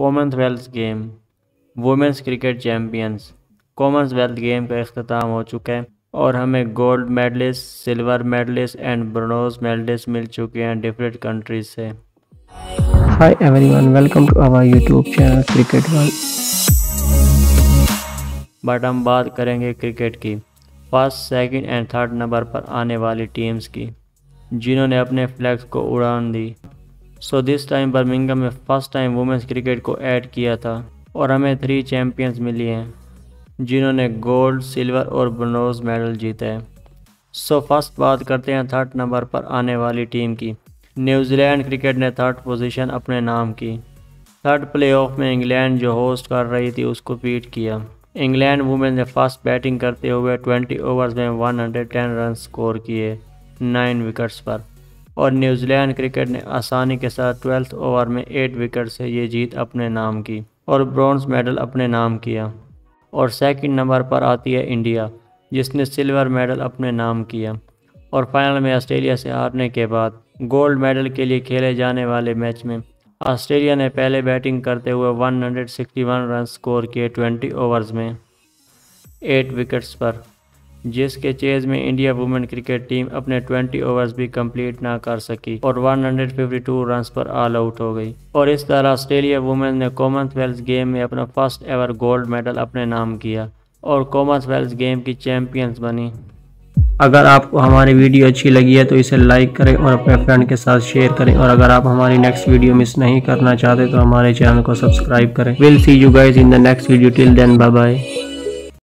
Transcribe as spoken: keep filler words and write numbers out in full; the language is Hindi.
Commonwealth game women's cricket champions. Commonwealth game का अख्ताम हो चुका है और हमें gold medallist, silver medallist and bronze medallist मिल चुके हैं डिफरेंट कंट्रीज से। Hi everyone, welcome to our YouTube channel cricket world. But हम बात करेंगे क्रिकेट की first, second and third number पर आने वाली टीम्स की जिन्होंने अपने फ्लैग्स को उड़ान दी। सो दिस टाइम बर्मिंघम में फर्स्ट टाइम वुमेंस क्रिकेट को ऐड किया था और हमें थ्री चैम्पियंस मिली हैं जिन्होंने गोल्ड, सिल्वर और ब्रोंज मेडल जीते हैं। सो फर्स्ट बात करते हैं थर्ड नंबर पर आने वाली टीम की। न्यूजीलैंड क्रिकेट ने थर्ड पोजीशन अपने नाम की। थर्ड प्लेऑफ में इंग्लैंड जो होस्ट कर रही थी उसको बीट किया। इंग्लैंड वुमेन ने फर्स्ट बैटिंग करते हुए बीस ओवर्स में एक सौ दस रन स्कोर किए नाइन विकेट्स पर और न्यूजीलैंड क्रिकेट ने आसानी के साथ ट्वेल्थ ओवर में एट विकेट से ये जीत अपने नाम की और ब्रोंज मेडल अपने नाम किया। और सेकंड नंबर पर आती है इंडिया जिसने सिल्वर मेडल अपने नाम किया और फाइनल में ऑस्ट्रेलिया से हारने के बाद गोल्ड मेडल के लिए खेले जाने वाले मैच में ऑस्ट्रेलिया ने पहले बैटिंग करते हुए एक सौ इकसठ रन स्कोर किए बीस ओवर्स में आठ विकेट्स पर, जिसके चेज में इंडिया वुमेन क्रिकेट टीम अपने बीस ओवर्स भी कंप्लीट ना कर सकी और एक सौ बावन रन पर ऑल आउट हो गई। और इस तरह ऑस्ट्रेलिया वुमेन ने कॉमनवेल्थ गेम में अपना फर्स्ट एवर गोल्ड मेडल अपने नाम किया और कॉमनवेल्थ गेम की चैंपियंस बनी। अगर आपको हमारी वीडियो अच्छी लगी है तो इसे लाइक करें और अपने फ्रेंड के साथ शेयर करें और अगर आप हमारी नेक्स्ट वीडियो मिस नहीं करना चाहते तो हमारे चैनल को सब्सक्राइब करें। Will see you guys in the next video, till then bye bye.